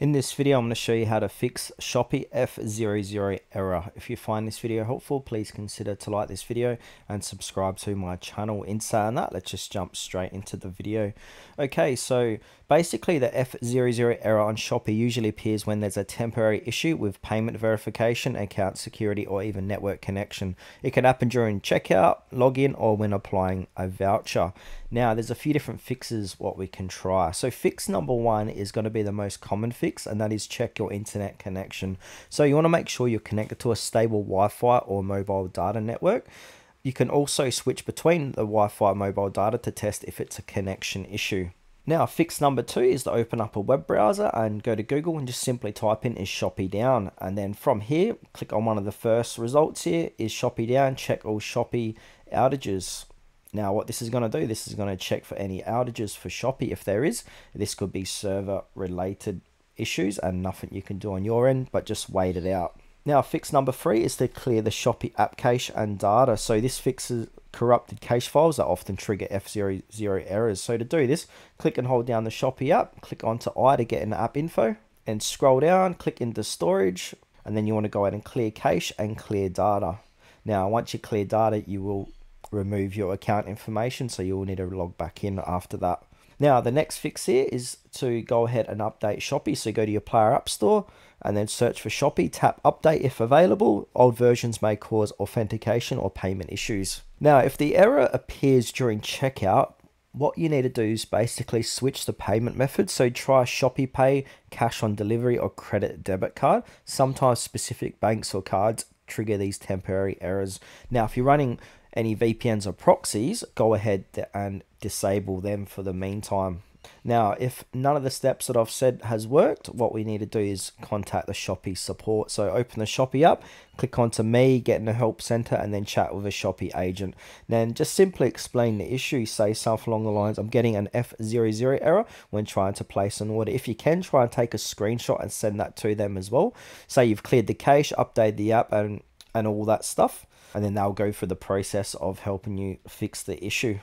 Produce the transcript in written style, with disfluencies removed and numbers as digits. In this video, I'm going to show you how to fix Shopee F00 error. If you find this video helpful, please consider to like this video and subscribe to my channel. In saying that, let's just jump straight into the video. Okay, so basically the F00 error on Shopee usually appears when there's a temporary issue with payment verification, account security, or even network connection. It can happen during checkout, login, or when applying a voucher. Now, there's a few different fixes what we can try. So fix number one is going to be the most common fix, and that is check your internet connection. So you want to make sure you're connected to a stable Wi-Fi or mobile data network. You can also switch between the Wi-Fi and mobile data to test if it's a connection issue. Now, fix number two is to open up a web browser and go to Google and just simply type in "is Shopee down?" And then from here, click on one of the first results here, "is Shopee down? Check all Shopee outages." Now, what this is going to do, this is going to check for any outages for Shopee if there is. This could be server related issues and nothing you can do on your end, but just wait it out. Now, fix number three is to clear the Shopee app cache and data. So this fixes corrupted cache files that often trigger F00 errors. So to do this, click and hold down the Shopee app, click onto I to get an app info, and scroll down, click into storage, and then you want to go ahead and clear cache and clear data. Now, once you clear data, you will remove your account information, so you will need to log back in after that. Now, the next fix here is to go ahead and update Shopee. So go to your Player App Store and then search for Shopee, tap update if available. Old versions may cause authentication or payment issues. Now, if the error appears during checkout, what you need to do is basically switch the payment method. So try Shopee Pay, cash on delivery, or credit debit card. Sometimes specific banks or cards trigger these temporary errors. Now, if you're running any VPNs or proxies, go ahead and disable them for the meantime. Now, if none of the steps that I've said has worked, what we need to do is contact the Shopee support. So open the Shopee app, click onto Me, get in the help center, and then chat with a Shopee agent. Then just simply explain the issue. Say something along the lines, "I'm getting an F00 error when trying to place an order." If you can, try and take a screenshot and send that to them as well. Say you've cleared the cache, updated the app, and all that stuff, and then they'll go through the process of helping you fix the issue.